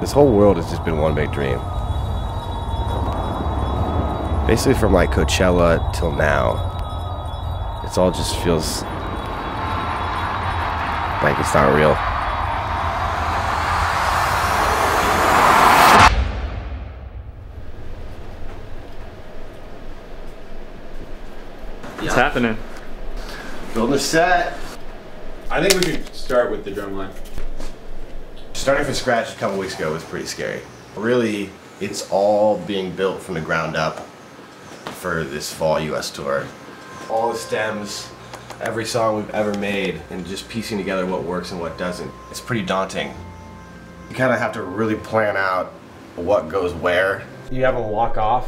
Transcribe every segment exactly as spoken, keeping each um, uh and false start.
This whole world has just been one big dream. Basically from like Coachella till now, it's all just feels like it's not real. What's happening? Building a set. I think we should start with the drum line. Starting from scratch a couple weeks ago was pretty scary. Really, it's all being built from the ground up for this fall U S tour. All the stems, every song we've ever made, and just piecing together what works and what doesn't. It's pretty daunting. You kind of have to really plan out what goes where. You have them walk off.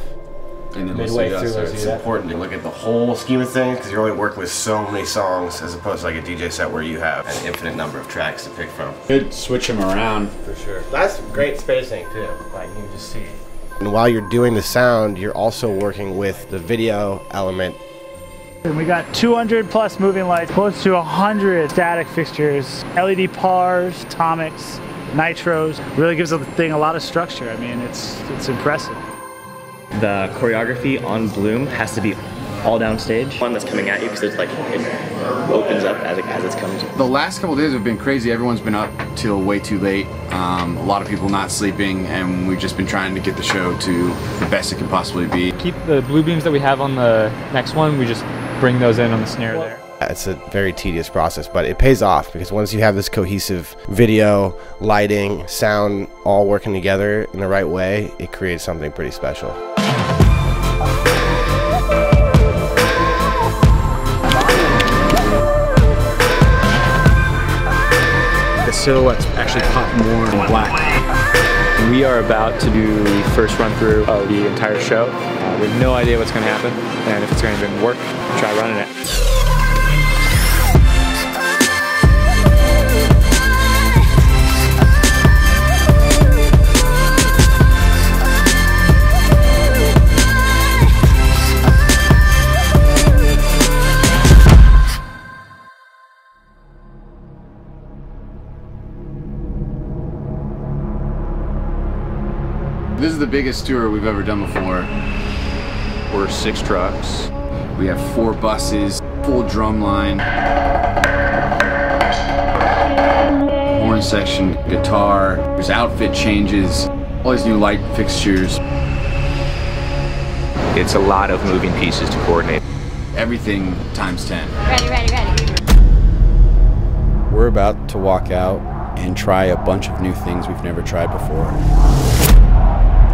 And then midway through, so it's important to look at the whole scheme of things because you're only working with so many songs as opposed to like a D J set where you have an infinite number of tracks to pick from. You could switch them around for sure. That's great spacing too. Like you can just see. And while you're doing the sound, you're also working with the video element. And we got two hundred plus moving lights, close to one hundred static fixtures, L E D pars, Tomix, nitros. Really gives the thing a lot of structure. I mean, it's it's impressive. The choreography on Bloom has to be all downstage. One that's coming at you because it's like, it opens up as it, as it's coming. The last couple days have been crazy. Everyone's been up till way too late. Um, a lot of people not sleeping, and we've just been trying to get the show to the best it can possibly be. Keep the blue beams that we have on the next one, we just bring those in on the snare there. It's a very tedious process, but it pays off because once you have this cohesive video, lighting, sound all working together in the right way, it creates something pretty special. The silhouettes actually pop more in black. We are about to do the first run through of the entire show. Uh, we have no idea what's going to happen, and if it's going to even work, try running it. This is the biggest tour we've ever done before. We're six trucks. We have four buses, full drum line, horn section, guitar. There's outfit changes, all these new light fixtures. It's a lot of moving pieces to coordinate. Everything times ten. Ready, ready, ready. We're about to walk out and try a bunch of new things we've never tried before.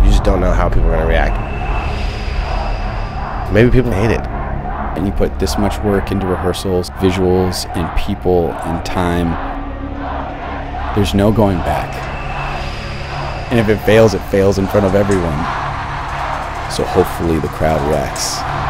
You just don't know how people are going to react. Maybe people hate it. And you put this much work into rehearsals, visuals, and people, and time. There's no going back. And if it fails, it fails in front of everyone. So hopefully the crowd reacts.